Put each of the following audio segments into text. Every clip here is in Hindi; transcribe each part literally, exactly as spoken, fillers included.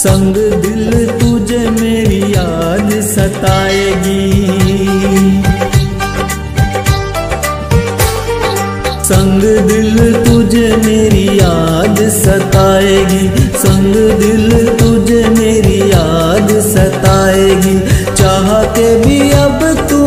संग दिल तुझे मेरी याद सताएगी, संग दिल तुझे मेरी याद सताएगी, संग दिल तुझे मेरी याद सताएगी। चाह के भी अब तू,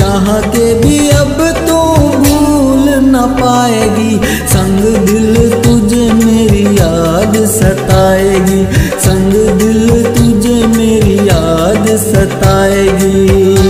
चाह के भी अब तू भूल न पाएगी, संग दिल तुझे मेरी याद सताएगी, संग दिल तुझे मेरी याद सताएगी।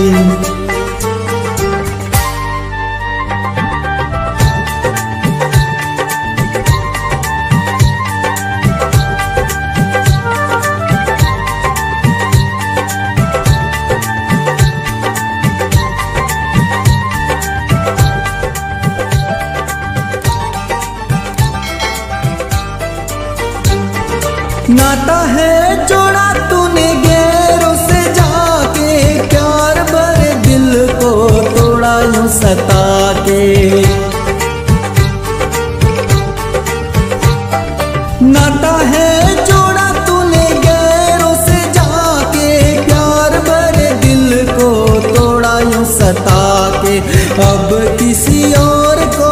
नाता है जोड़ा तूने गैरों से जाके, प्यार भरे दिल को तोड़ा यूं सता के। नाता है जोड़ा तूने गैरों से जाके, प्यार भरे दिल को तोड़ा यूं सता के। अब किसी और को,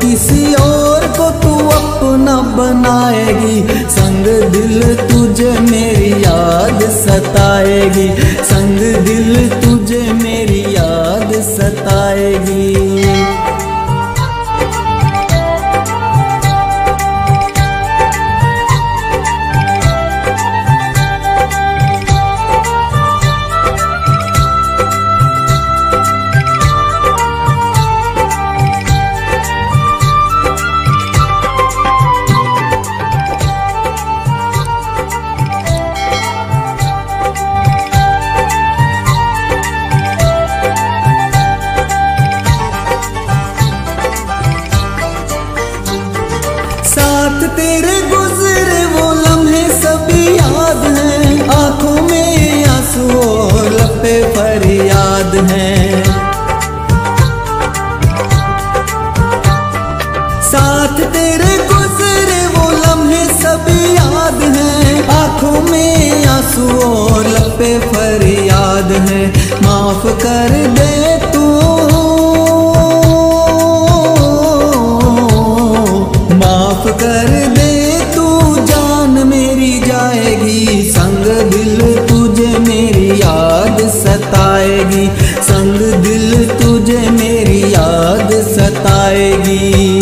किसी और को तू अपना बनाएगी, संग दिल तुझे मेरी याद सताएगी, संग दिल तुझे मेरी याद सताएगी। तेरे गुजरे वो लम्हे सभी याद हैं, आंखों में आंसू और लपे फरियाद हैं। साथ तेरे गुजरे वो लम्हे सभी याद हैं, आंखों में आंसू और लपे फरियाद हैं। माफ कर दे तू, माफ कर दे तू, जान मेरी जाएगी, संग दिल तुझे मेरी याद सताएगी, संग दिल तुझे मेरी याद सताएगी।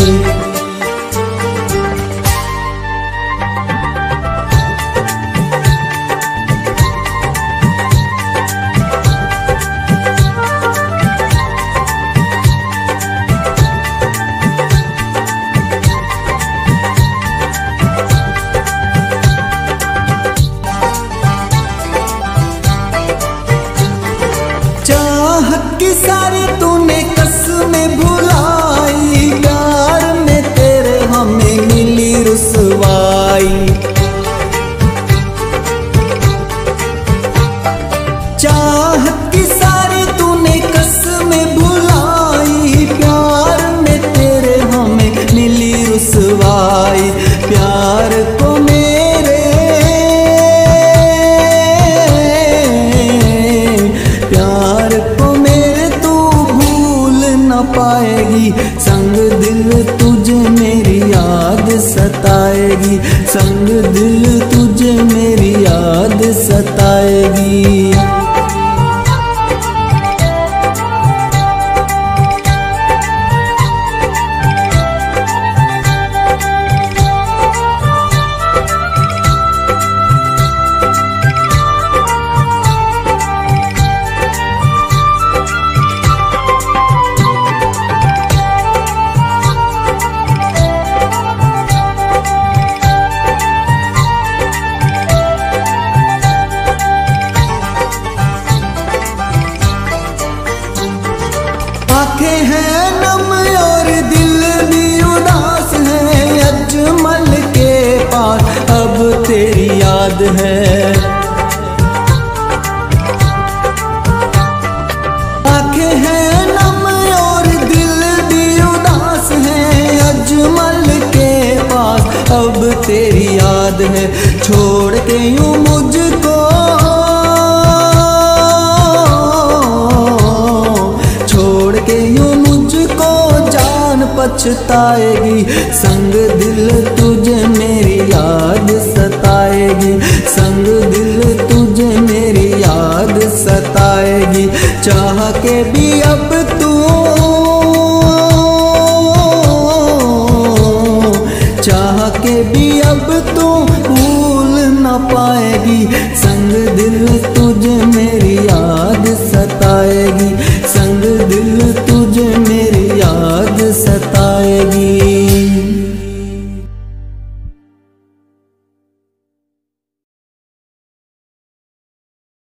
सारी तूने कसमें भुलाई, प्यार में तेरे हमें मिली रुसवाई। चाहत की सारी तूने कसमें भुलाई, प्यार में तेरे हमें मिली रुसवाई। प्यार को मेरे, प्यार को पाएगी, संग दिल तुझे मेरी याद सताएगी, संग दिल तुझे मेरी याद सताएगी। आंखें हैं नम और दिल भी उदास है, अजमल के पास अब तेरी याद है। आंखें हैं अब तेरी याद है, छोड़ के यूं मुझको, छोड़ के यूं मुझको, जान पछताएगी, संग दिल तुझे मेरी याद सताएगी, संग दिल तुझे मेरी याद सताएगी, चाह के भी अब तू, चाह के भी अब तू भूल ना पाएगी, संग दिल तुझे मेरी याद सताएगी।